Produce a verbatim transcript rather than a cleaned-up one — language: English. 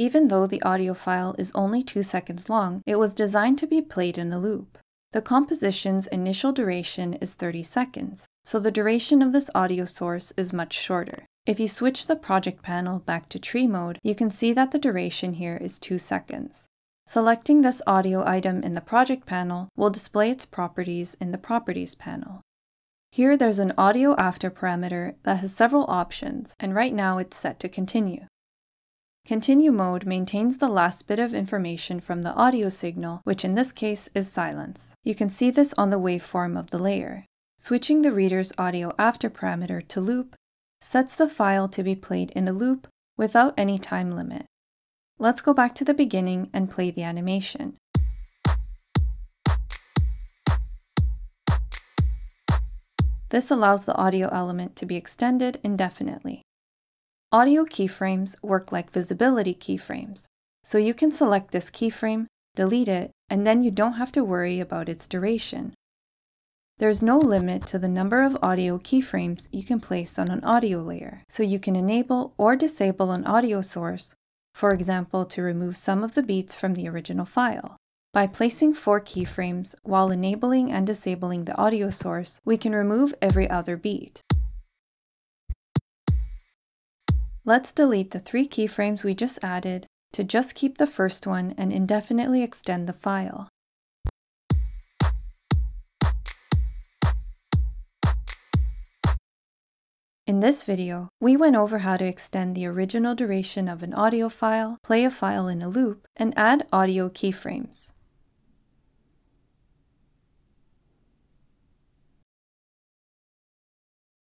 Even though the audio file is only two seconds long, it was designed to be played in a loop. The composition's initial duration is thirty seconds, so the duration of this audio source is much shorter. If you switch the project panel back to tree mode, you can see that the duration here is two seconds. Selecting this audio item in the project panel will display its properties in the properties panel. Here there's an audio after parameter that has several options, and right now it's set to continue. Continue mode maintains the last bit of information from the audio signal, which in this case is silence. You can see this on the waveform of the layer. Switching the reader's audio after parameter to loop sets the file to be played in a loop without any time limit. Let's go back to the beginning and play the animation. This allows the audio element to be extended indefinitely. Audio keyframes work like visibility keyframes, so you can select this keyframe, delete it, and then you don't have to worry about its duration. There's no limit to the number of audio keyframes you can place on an audio layer, so you can enable or disable an audio source, for example, to remove some of the beats from the original file. By placing four keyframes while enabling and disabling the audio source, we can remove every other beat. Let's delete the three keyframes we just added to just keep the first one and indefinitely extend the file. In this video, we went over how to extend the original duration of an audio file, play a file in a loop, and add audio keyframes.